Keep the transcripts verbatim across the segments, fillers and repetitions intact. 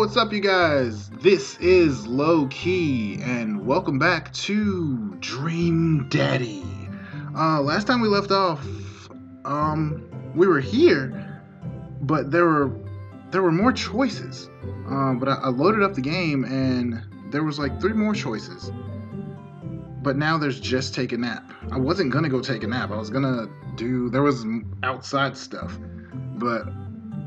what's up, you guys? This is Low Key, and welcome back to Dream Daddy. Uh, last time we left off, um, we were here, but there were there were more choices. Um, but I, I loaded up the game, and there was like three more choices. But now there's just take a nap. I wasn't gonna go take a nap. I was gonna do there was outside stuff, but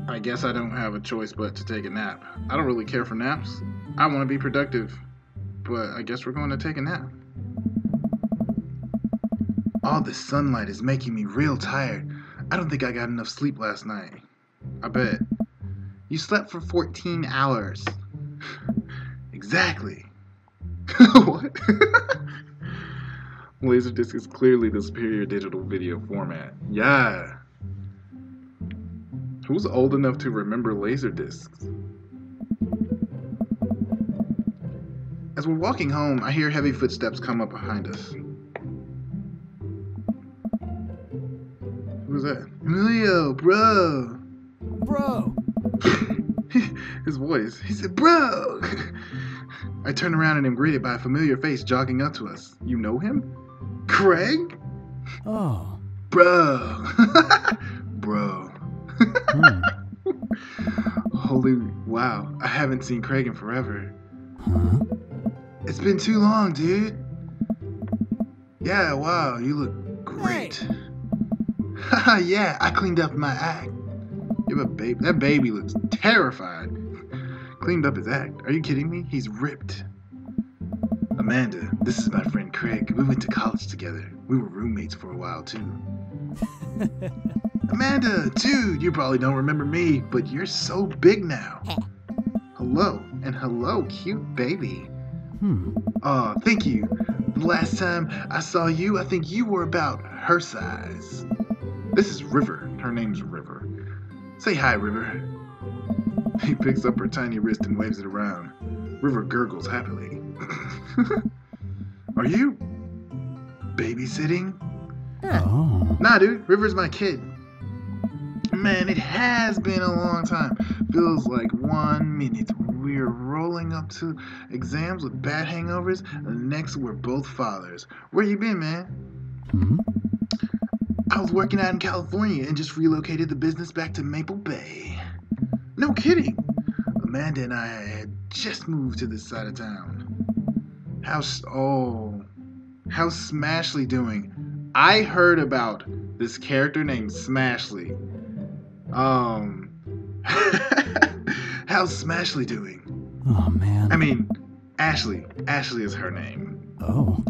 I guess I don't have a choice but to take a nap. I don't really care for naps. I want to be productive, but I guess we're going to take a nap. All this sunlight is making me real tired. I don't think I got enough sleep last night. I bet. You slept for fourteen hours. Exactly. What? Laserdisc is clearly the superior digital video format. Yeah. Who's old enough to remember Laserdiscs? As we're walking home, I hear heavy footsteps come up behind us. Who's that? Emilio, bro! Bro! His voice. He said, bro! I turn around and am greeted by a familiar face jogging up to us. You know him? Craig? Oh. Bro! Bro. Hmm. Holy wow, I haven't seen Craig in forever. Huh? It's been too long, dude. Yeah, wow, you look great. Haha, hey. Yeah, I cleaned up my act. You have a baby. That baby looks terrified. Cleaned up his act. Are you kidding me? He's ripped. Amanda, this is my friend Craig. We went to college together. We were roommates for a while, too. Amanda, dude, you probably don't remember me, but you're so big now. Hello, and hello, cute baby. Hmm. Aw, uh, thank you. The last time I saw you, I think you were about her size. This is River. Her name's River. Say hi, River. He picks up her tiny wrist and waves it around. River gurgles happily. Are you babysitting? Oh. Nah, dude. River's my kid. Man, it has been a long time. Feels like one minute we're rolling up to exams with bad hangovers, and the next we're both fathers. Where you been, man? Mm-hmm. I was working out in California and just relocated the business back to Maple Bay. No kidding. Amanda and I had just moved to this side of town. How's oh, how's Smashley doing? I heard about this character named Smashley. Um, how's Smashley doing? Oh, man. I mean, Ashley. Ashley is her name. Oh.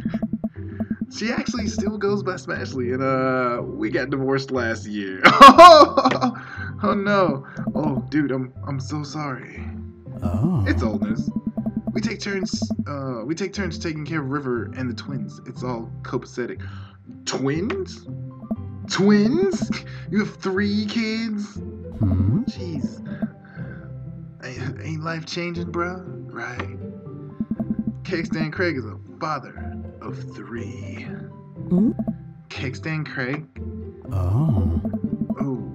She actually still goes by Smashley, and uh, we got divorced last year. Oh, no. Oh, dude, I'm I'm so sorry. Oh. It's old news. We take turns. Uh, we take turns taking care of River and the twins. It's all copacetic. Twins? Twins? You have three kids? Hmm? Jeez. Ain't, ain't life changing, bro? Right. Cake Stand Craig is a father of three. Hmm? Cake Stand Craig? Oh. Oh.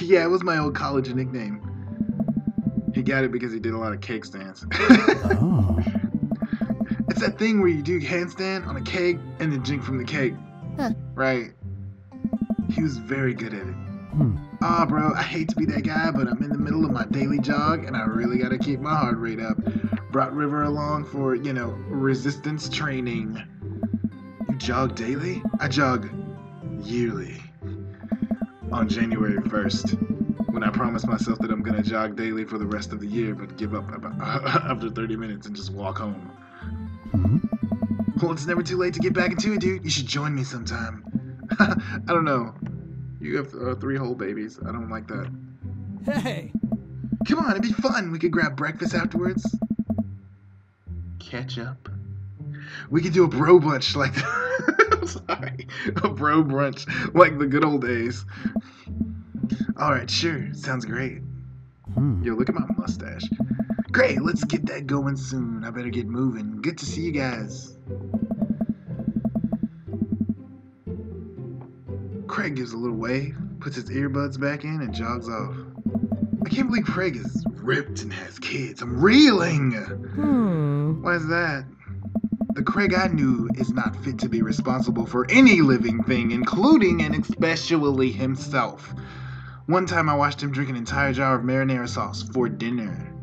Yeah, it was my old college nickname. He got it because he did a lot of cake stands. Oh. It's that thing where you do handstand on a keg and then drink from the keg. Huh. Right. He was very good at it. Hmm. Ah, bro, I hate to be that guy, but I'm in the middle of my daily jog and I really gotta keep my heart rate up. Brought River along for, you know, resistance training. You jog daily? I jog yearly. On January first, when I promise myself that I'm gonna jog daily for the rest of the year, but give up about after thirty minutes and just walk home. Mm-hmm. Well, it's never too late to get back into it, dude. You should join me sometime. I don't know. You have uh, three whole babies. I don't like that. Hey! Come on, it'd be fun. We could grab breakfast afterwards. Catch up. We could do a bro brunch like the... I'm sorry. A bro brunch like the good old days. Alright, sure. Sounds great. Hmm. Yo, look at my mustache. Great, let's get that going soon. I better get moving. Good to see you guys. Craig gives a little wave, puts his earbuds back in, and jogs off. I can't believe Craig is ripped and has kids. I'm reeling. Hmm. Why is that? The Craig I knew is not fit to be responsible for any living thing, including and especially himself. One time I watched him drink an entire jar of marinara sauce for dinner.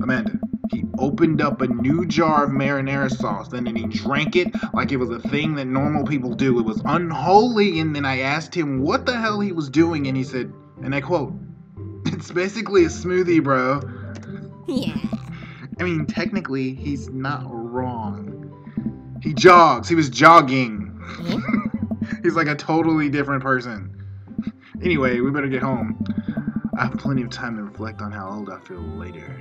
Amanda, he opened up a new jar of marinara sauce and then he drank it like it was a thing that normal people do. It was unholy, and then I asked him what the hell he was doing, and he said, and I quote, "It's basically a smoothie, bro." Yeah. I mean, technically, he's not wrong. He jogs. He was jogging. He's like a totally different person. Anyway, we better get home. I have plenty of time to reflect on how old I feel later.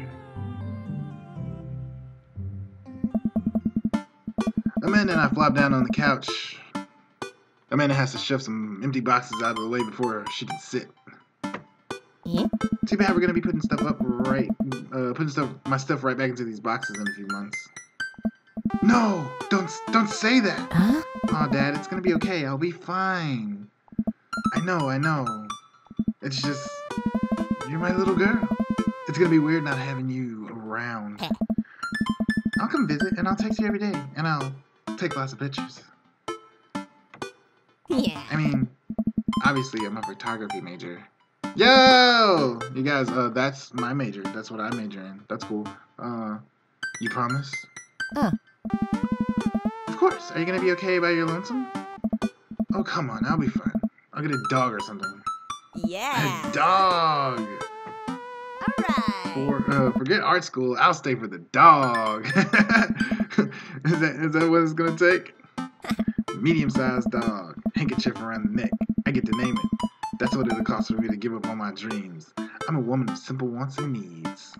Amanda and I flop down on the couch. Amanda has to shove some empty boxes out of the way before she can sit. Yeah. Too bad we're gonna be putting stuff up right, uh, putting stuff, my stuff right back into these boxes in a few months. No, don't, don't say that. Huh? Aw, oh, Dad, it's gonna be okay. I'll be fine. I know, I know. It's just, you're my little girl. It's gonna be weird not having you around. I'll come visit, and I'll text you every day, and I'll take lots of pictures. Yeah. I mean, obviously, I'm a photography major. Yo! You guys, uh, that's my major. That's what I major in. That's cool. Uh, you promise? Huh. Of course. Are you gonna be okay by your lonesome? Oh, come on. I'll be fine. I'll get a dog or something. Yeah. A dog! Alright. For, uh, forget art school. I'll stay for the dog. is, that, is that what it's gonna take? Medium-sized dog. Handkerchief around the neck. I get to name it. That's what it'll cost for me to give up on my dreams. I'm a woman of simple wants and needs.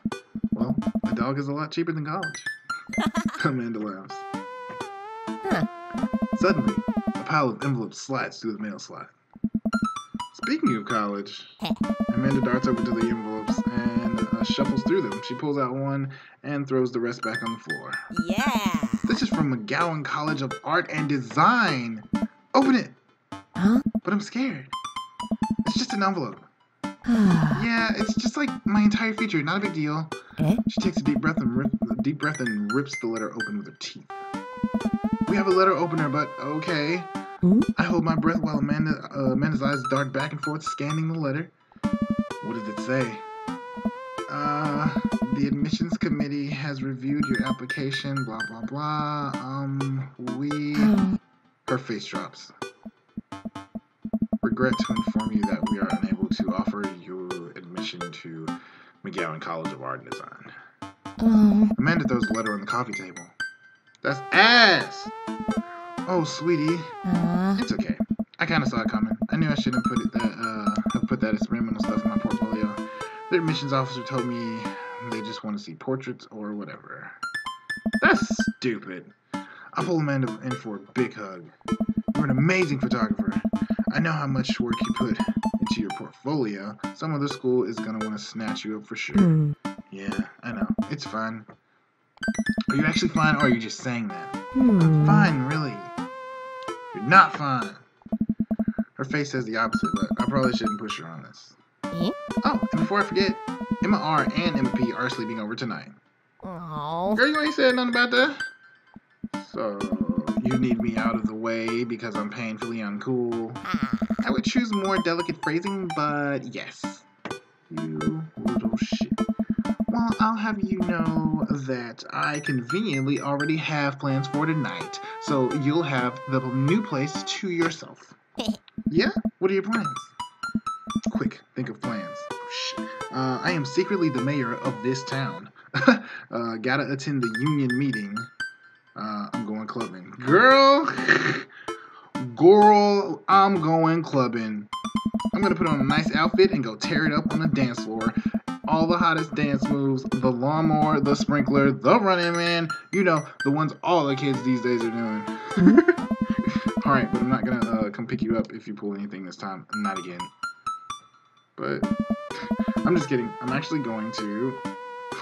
Well, a dog is a lot cheaper than college. Amanda laughs. Huh. Suddenly, a pile of envelopes slides through the mail slot. Speaking of college, Amanda darts over to the envelopes and uh, shuffles through them. She pulls out one and throws the rest back on the floor. Yeah! This is from McGowan College of Art and Design. Open it! Huh? But I'm scared. It's just an envelope. Yeah, it's just like my entire feature. Not a big deal. Eh? She takes a deep breath and rip, deep breath and rips the letter open with her teeth. We have a letter opener, but okay. Hmm? I hold my breath while Amanda, uh, Amanda's eyes dart back and forth, scanning the letter. What does it say? Uh, the admissions committee has reviewed your application. Blah blah blah. Um, we. Her face drops. Regret to inform you that we are unable to offer you admission to McGowan College of Art and Design. Um. Amanda throws a letter on the coffee table. That's ass! Oh, sweetie. Uh. It's okay. I kind of saw it coming. I knew I shouldn't put it that, uh, have put that experimental stuff in my portfolio. The admissions officer told me they just want to see portraits or whatever. That's stupid. I pull Amanda in for a big hug. You're an amazing photographer. I know how much work you put into your portfolio. Some other school is going to want to snatch you up for sure. Mm. Yeah, I know. It's fine. Are you actually fine, or are you just saying that? Mm. I'm fine, really. You're not fine. Her face says the opposite, but I probably shouldn't push her on this. Yeah. Oh, and before I forget, Emma R and Emma P are sleeping over tonight. Aww. Girl, you ain't said nothing about that. So... you need me out of the way because I'm painfully uncool. I would choose more delicate phrasing, but yes. You little shit. Well, I'll have you know that I conveniently already have plans for tonight, so you'll have the new place to yourself. Yeah? What are your plans? Quick, think of plans. Oh, shit. Uh, I am secretly the mayor of this town. uh, gotta attend the union meeting. Uh, I'm going clubbing. Girl! Girl, I'm going clubbing. I'm gonna put on a nice outfit and go tear it up on the dance floor. All the hottest dance moves, the lawnmower, the sprinkler, the running man. You know, the ones all the kids these days are doing. Alright, but I'm not gonna uh, come pick you up if you pull anything this time. Not again. But, I'm just kidding. I'm actually going to...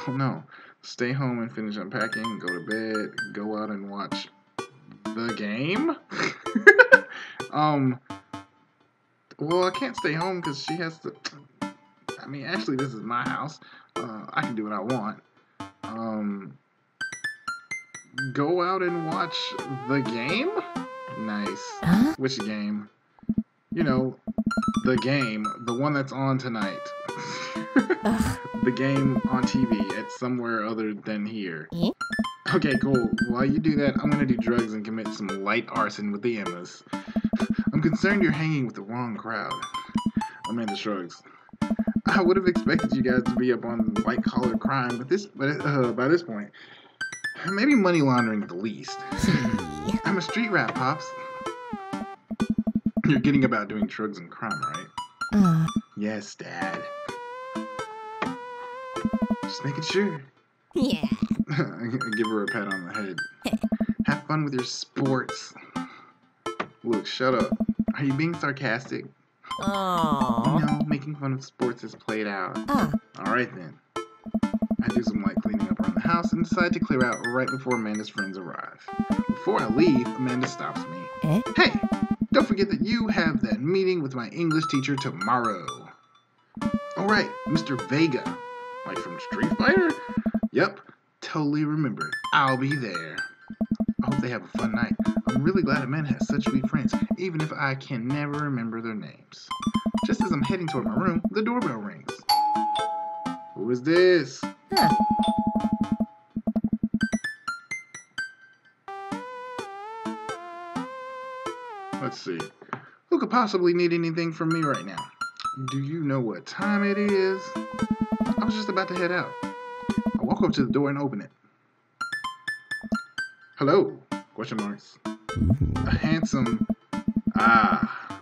Oh, no. Stay home and finish unpacking, go to bed, go out and watch the game? um, well, I can't stay home because she has to... I mean, actually, this is my house. Uh, I can do what I want. Um, go out and watch the game? Nice. Huh? Which game? You know, the game. The one that's on tonight. The game on T V at somewhere other than here. Yeah. Okay, cool. While you do that, I'm gonna do drugs and commit some light arson with the Emmas. I'm concerned you're hanging with the wrong crowd. Amanda shrugs. I would have expected you guys to be up on white-collar crime, but this, uh, by this point, maybe money laundering at the least. I'm a street rat, Pops. You're getting about doing drugs and crime, right? Uh. Yes, Dad. Just making sure. Yeah. Give her a pat on the head. Have fun with your sports. Look, shut up. Are you being sarcastic? Oh. No, making fun of sports is played out. Oh. Alright then. I do some light cleaning up around the house and decide to clear out right before Amanda's friends arrive. Before I leave, Amanda stops me. Eh? Hey, don't forget that you have that meeting with my English teacher tomorrow. Alright, Mister Vega. Like from Street Fighter? Yep, totally remembered. I'll be there. I hope they have a fun night. I'm really glad Amanda has such sweet friends, even if I can never remember their names. Just as I'm heading toward my room, the doorbell rings. Who is this? Huh. Let's see. Who could possibly need anything from me right now? Do you know what time it is? I was just about to head out. I walk up to the door and open it. Hello? Question marks. A handsome... Ah.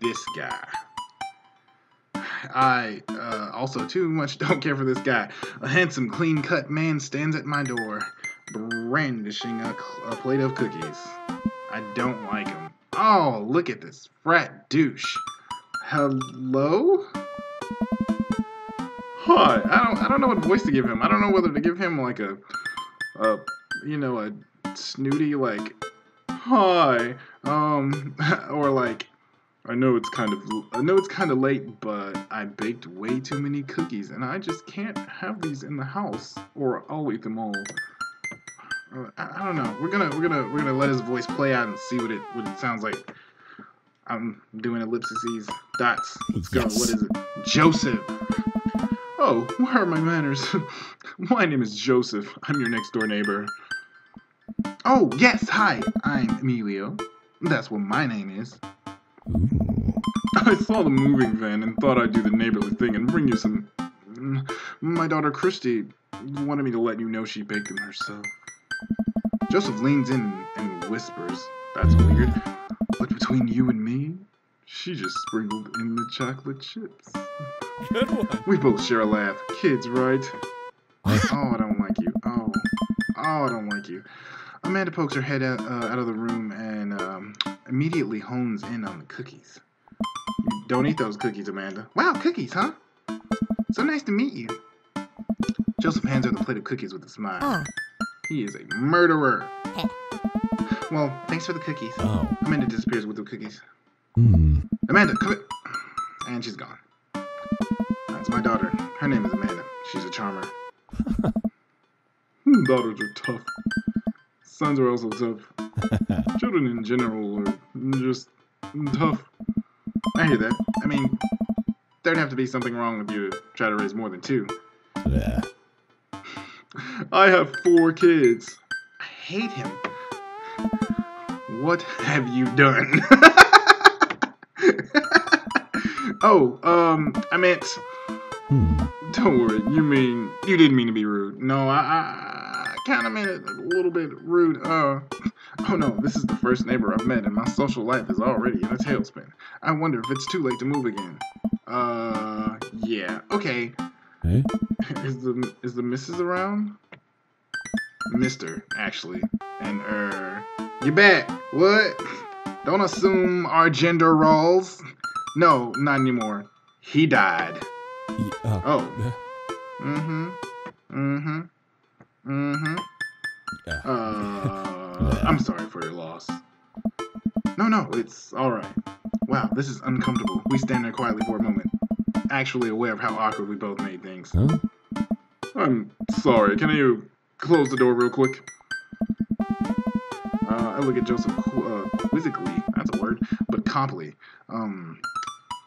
This guy. I, uh, also too much don't care for this guy. A handsome, clean-cut man stands at my door, brandishing a, a plate of cookies. I don't like him. Oh, look at this frat douche. Hello? Hi. I don't, I don't know what voice to give him. I don't know whether to give him, like, a... a you know, a snooty, like, hi, um, or like, I know it's kind of, I know it's kind of late, but I baked way too many cookies, and I just can't have these in the house, or I'll eat them all. I, I don't know, we're gonna, we're gonna, we're gonna let his voice play out and see what it, what it sounds like. I'm doing ellipses, dots, let's go, yes. What is it? Joseph! Oh, where are my manners? My name is Joseph. I'm your next door neighbor. Oh, yes, hi. I'm Emilio. That's what my name is. I saw the moving van and thought I'd do the neighborly thing and bring you some... My daughter, Christy, wanted me to let you know she baked them herself. Joseph leans in and whispers. That's weird. But between you and me, she just sprinkled in the chocolate chips. Good one. We both share a laugh. Kids, right? Oh, I don't like you. Oh. Oh, I don't like you. Amanda pokes her head out, uh, out of the room and um, immediately hones in on the cookies. You don't eat those cookies, Amanda. Wow, cookies, huh? So nice to meet you. Joseph hands her the plate of cookies with a smile. Oh. He is a murderer. Hey. Well, thanks for the cookies. Oh. Amanda disappears with the cookies. Mm. Amanda, come here. And she's gone. That's my daughter. Her name is Amanda. She's a charmer. Daughters are tough. Sons are also tough. Children in general are just tough. I hear that. I mean, there'd have to be something wrong with you to try to raise more than two. Yeah. I have four kids. I hate him. What have you done? Oh, um, I meant... Hmm. Don't worry, you mean... You didn't mean to be rude. No, I, I, I kind of meant it a little bit rude. Uh, oh no, this is the first neighbor I've met, and my social life is already in a tailspin. I wonder if it's too late to move again. Uh, yeah, okay. Hey? Is the is the missus around? Mister, actually. And, er... You back! What? Don't assume our gender roles... No, not anymore. He died. He, uh, oh. Mm-hmm. Mm-hmm. Mm-hmm. Yeah. Uh, I'm sorry for your loss. No, no, it's alright. Wow, this is uncomfortable. We stand there quietly for a moment. actually aware of how awkward we both made things. Huh? I'm sorry, can you close the door real quick? Uh, I look at Joseph uh, quizzically, that's a word, but comply. Um,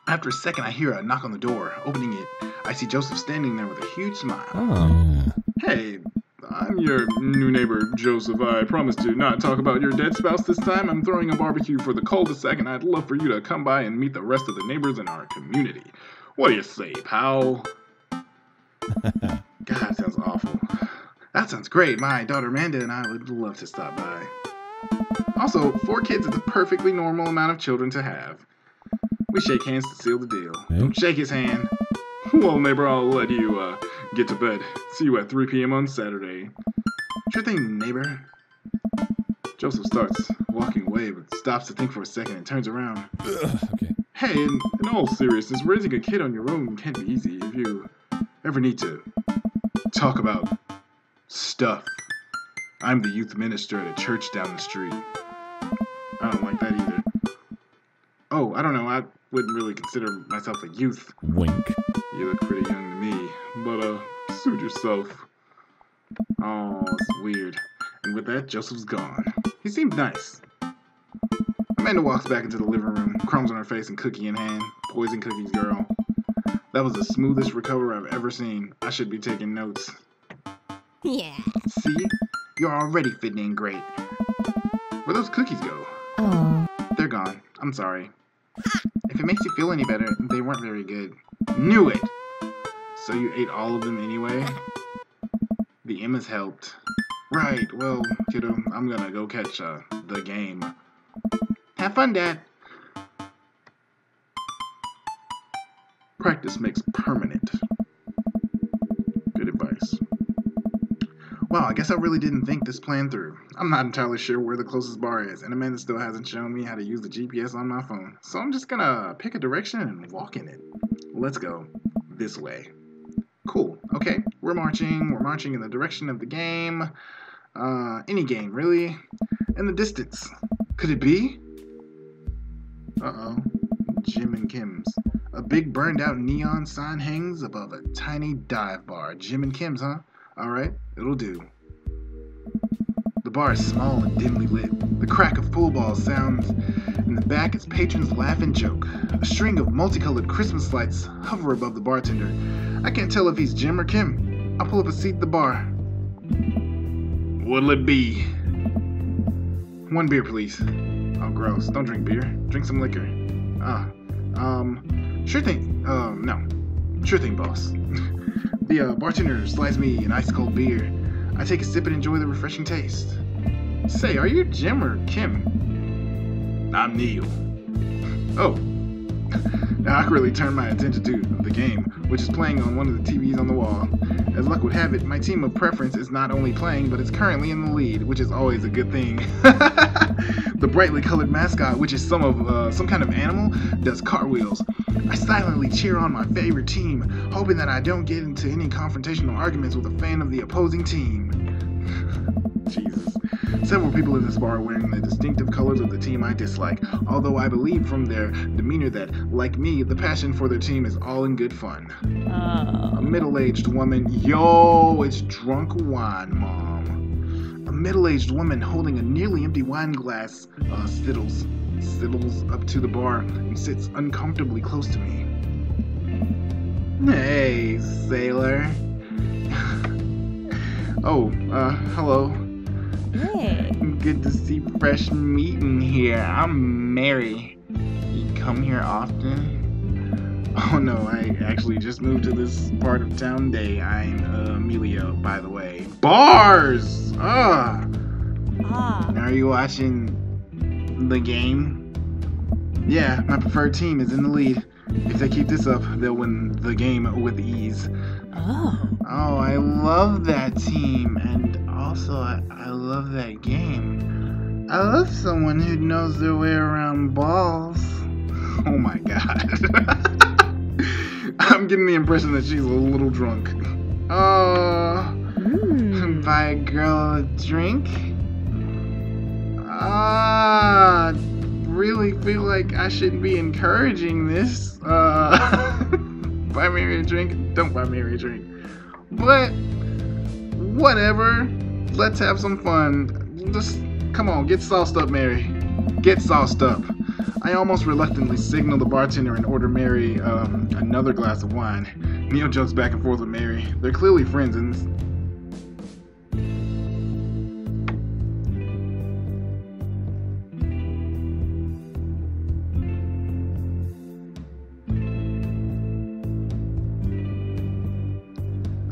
after a second I hear a knock on the door. Opening it, I see Joseph standing there with a huge smile. Oh. Hey, I'm your new neighbor, Joseph. I promise to not talk about your dead spouse this time. I'm throwing a barbecue for the cul-de-sac, and I'd love for you to come by and meet the rest of the neighbors in our community. What do you say, pal? God, that sounds awful. That sounds great. My daughter Amanda and I would love to stop by. Also, four kids is a perfectly normal amount of children to have. We shake hands to seal the deal. Hey. Don't shake his hand. Well, neighbor, I'll let you, uh, get to bed. See you at three p m on Saturday. Sure thing, neighbor. Joseph starts walking away, but stops to think for a second and turns around. Ugh, okay. Hey, in, in all seriousness, raising a kid on your own can be easy. If you ever need to talk about stuff, I'm the youth minister at a church down the street. I don't like that either. Oh, I don't know. I wouldn't really consider myself a youth. Wink. You look pretty young to me, but, uh, suit yourself. Oh, it's weird. And with that, Joseph's gone. He seemed nice. Amanda walks back into the living room, crumbs on her face and cookie in hand. Poison cookies, girl. That was the smoothest recovery I've ever seen. I should be taking notes. Yeah. See? You're already fitting in great. Where'd those cookies go? Oh. They're gone. I'm sorry. If it makes you feel any better, they weren't very good. Knew it! So you ate all of them anyway? The Emmas helped. Right, well, kiddo, I'm gonna go catch, uh, the game. Have fun, Dad! Practice makes permanent. Good advice. Wow, I guess I really didn't think this plan through. I'm not entirely sure where the closest bar is, and Amanda still hasn't shown me how to use the G P S on my phone. So I'm just gonna pick a direction and walk in it. Let's go this way. Cool. Okay, we're marching. We're marching in the direction of the game. Uh, any game, really. In the distance. Could it be? Uh-oh. Jim and Kim's. A big burned-out neon sign hangs above a tiny dive bar. Jim and Kim's, huh? Alright, it'll do. The bar is small and dimly lit. The crack of pool balls sounds in the back as patrons laugh and joke. A string of multicolored Christmas lights hover above the bartender. I can't tell if he's Jim or Kim. I'll pull up a seat at the bar. What'll it be? One beer, please. Oh, gross. Don't drink beer. Drink some liquor. Ah, um, sure thing. Um, no. Sure thing, boss. The uh, bartender slides me an ice-cold beer. I take a sip and enjoy the refreshing taste. Say, are you Jim or Kim? I'm Neil. Oh. Now I really turned my attention to the game, which is playing on one of the T Vs on the wall. As luck would have it, my team of preference is not only playing, but is currently in the lead, which is always a good thing. The brightly colored mascot, which is some of uh, some kind of animal, does cartwheels. I silently cheer on my favorite team, hoping that I don't get into any confrontational arguments with a fan of the opposing team. Jesus. Several people in this bar are wearing the distinctive colors of the team I dislike, although I believe from their demeanor that, like me, the passion for their team is all in good fun. Uh. A middle-aged woman... Yo, it's drunk wine, Mom. A middle-aged woman holding a nearly empty wine glass uh, siddles. sidles up to the bar and sits uncomfortably close to me. Hey, sailor. Oh, uh, hello. Hey. Good to see fresh meat in here. I'm Mary. You come here often? Oh no, I actually just moved to this part of town day. I'm uh, Emilio, by the way. Bars! Ah! Ah. Are you watching the game? Yeah, my preferred team is in the lead. If they keep this up, they'll win the game with ease. Oh. Oh, I love that team, and also I, I love that game. I love someone who knows their way around balls. Oh my god. I'm getting the impression that she's a little drunk. Oh, mm. Buy a girl a drink? Ah, uh, really feel like I should be encouraging this. Uh, buy Mary a drink, don't buy Mary a drink. But whatever, let's have some fun. Just come on, get sauced up, Mary. Get sauced up. I almost reluctantly signal the bartender and order Mary um, another glass of wine. Neil jokes back and forth with Mary. They're clearly friends, and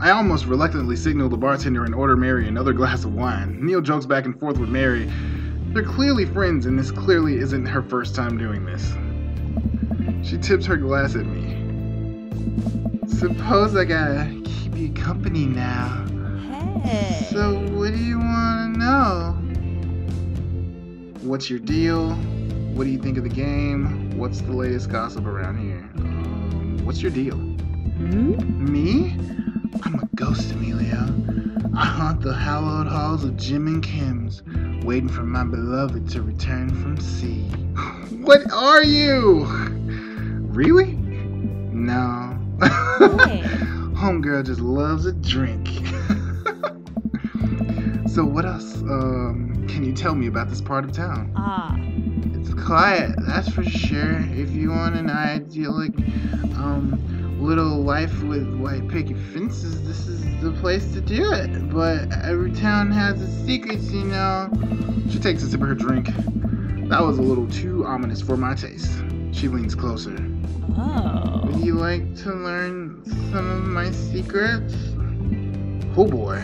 I almost reluctantly signal the bartender and order Mary another glass of wine. Neil jokes back and forth with Mary. They're clearly friends, and this clearly isn't her first time doing this. She tips her glass at me. Suppose I gotta keep you company now. Hey. So what do you want to know? What's your deal? What do you think of the game? What's the latest gossip around here? Um, what's your deal? Mm-hmm. Me? I'm a ghost, Emilio. I haunt the hallowed halls of Jim and Kim's, waiting for my beloved to return from sea. What are you? Really? No. Hey. Homegirl just loves a drink. So what else um, can you tell me about this part of town? Ah. Uh. It's quiet, that's for sure. If you want an idyllic, um... little life with white picket fences, this is the place to do it. But every town has its secrets, you know. She takes a sip of her drink. That was a little too ominous for my taste. She leans closer. Oh. Would you like to learn some of my secrets? Oh boy.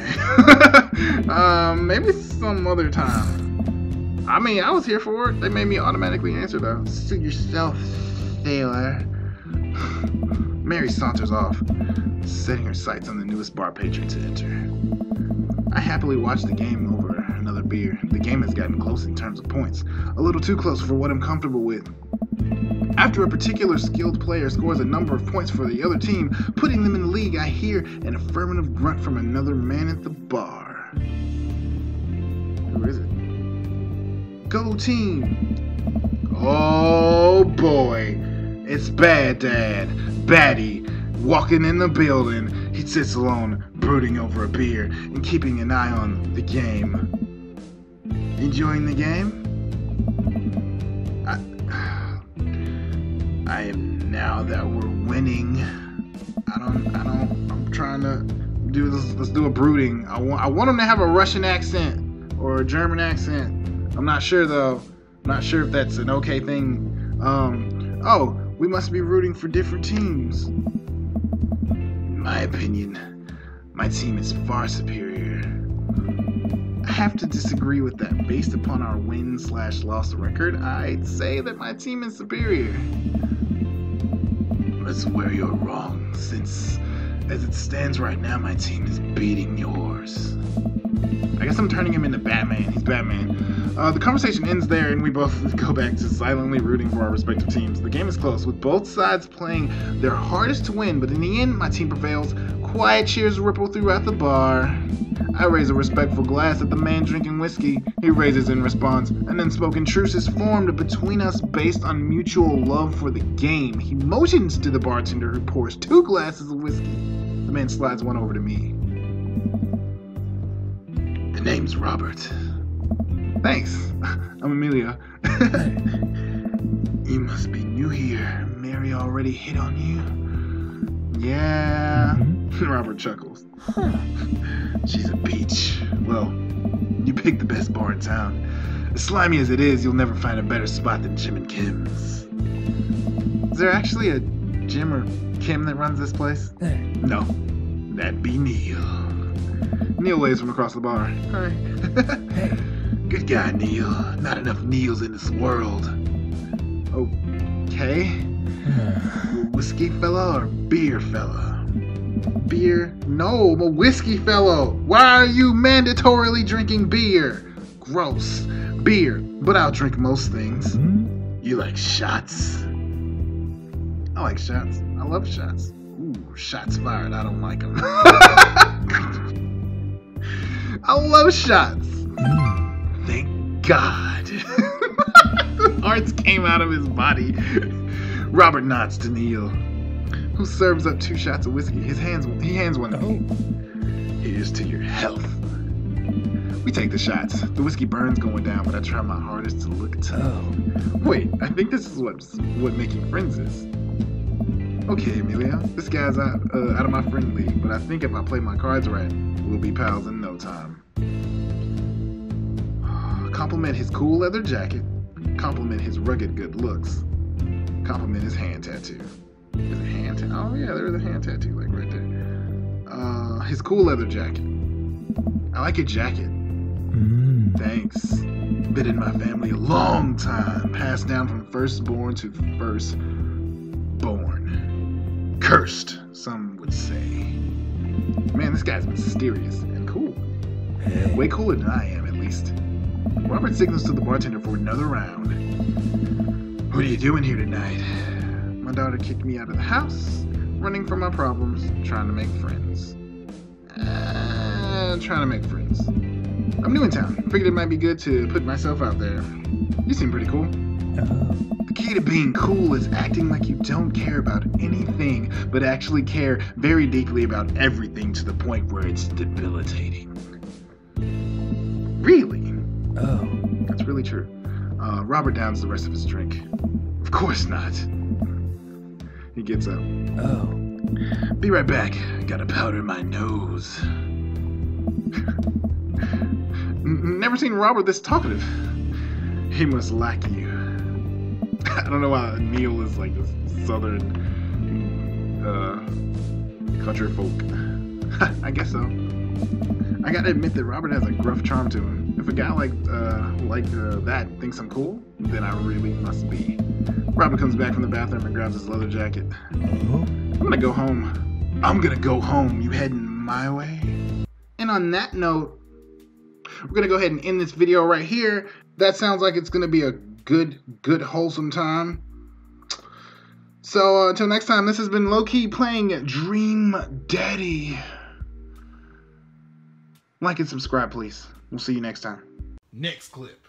um, maybe some other time. I mean, I was here for it. They made me automatically answer though. Suit yourself, sailor. Mary saunters off, setting her sights on the newest bar patron to enter. I happily watch the game over another beer. The game has gotten close in terms of points, a little too close for what I'm comfortable with. After a particular skilled player scores a number of points for the other team, putting them in the lead, I hear an affirmative grunt from another man at the bar. Who is it? Go team! Oh boy! It's Bad Dad, Batty, walking in the building. He sits alone, brooding over a beer and keeping an eye on the game. Enjoying the game? I, I am now that we're winning. I don't, I don't, I'm trying to do this, let's do a brooding. I want, I want him to have a Russian accent or a German accent. I'm not sure though. I'm not sure if that's an okay thing. Um, oh. We must be rooting for different teams. In my opinion, my team is far superior. I have to disagree with that. Based upon our win slash loss record, I'd say that my team is superior. That's where you're wrong, since as it stands right now, my team is beating yours. I guess I'm turning him into Batman. He's Batman. Uh, the conversation ends there, and we both go back to silently rooting for our respective teams. The game is close, with both sides playing their hardest to win, but in the end, my team prevails. Quiet cheers ripple throughout the bar. I raise a respectful glass at the man drinking whiskey. He raises in response. An unspoken truce is formed between us based on mutual love for the game. He motions to the bartender, who pours two glasses of whiskey. The man slides one over to me. The name's Robert. Thanks. I'm Emilio. You must be new here. Mary already hit on you. Yeah. Mm-hmm. Robert chuckles. Huh. She's a peach. Well, you picked the best bar in town. As slimy as it is, you'll never find a better spot than Jim and Kim's. Is there actually a Jim or Kim that runs this place? Hey. No. That'd be Neil. Neil waves from across the bar. Hi. Hey. Good guy, Neil. Not enough Neils in this world. Okay. Whiskey fella or beer fella? Beer? No, I'm a whiskey fellow. Why are you mandatorily drinking beer? Gross. Beer. But I'll drink most things. Mm-hmm. You like shots? I like shots. I love shots. Ooh, shots fired. I don't like them. I love shots. Thank God. Arts came out of his body. Robert nods to Neil. who serves up two shots of whiskey. His hands, he hands one to me. Here's to your health. We take the shots. The whiskey burns going down, but I try my hardest to look tough. Wait, I think this is what what making friends is. Okay, Emilio, this guy's out, uh, out of my friend league, but I think if I play my cards right, we'll be pals in no time. Compliment his cool leather jacket. Compliment his rugged good looks. Compliment his hand tattoo. Is it hand tattoo? Oh yeah, there is a hand tattoo like right there. Uh, his cool leather jacket. I like your jacket. Mm. Thanks. Been in my family a long time. Passed down from firstborn to firstborn. Cursed, some would say. Man, this guy's mysterious and cool. Hey. Way cooler than I am, at least. Robert signals to the bartender for another round. What are you doing here tonight? My daughter kicked me out of the house, running from my problems, trying to make friends. Uh, trying to make friends. I'm new in town. Figured it might be good to put myself out there. You seem pretty cool. Uh-huh. The key to being cool is acting like you don't care about anything, but actually care very deeply about everything to the point where it's debilitating. Really? Oh, that's really true. Uh, Robert downs the rest of his drink. Of course not. He gets up. Oh. Be right back. Gotta powder my nose. Never seen Robert this talkative. He must like you. I don't know why Neil is like this southern uh, country folk. I guess so. I gotta admit that Robert has a gruff charm to him. If a guy like uh, like uh, that thinks I'm cool, then I really must be. Robert comes back from the bathroom and grabs his leather jacket. I'm gonna go home. I'm gonna go home. You heading my way? And on that note, we're gonna go ahead and end this video right here. That sounds like it's gonna be a good, good, wholesome time. So uh, until next time, this has been Low Key playing Dream Daddy. Like and subscribe, please. We'll see you next time. Next clip.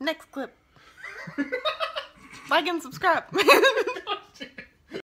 Next clip. Like and subscribe.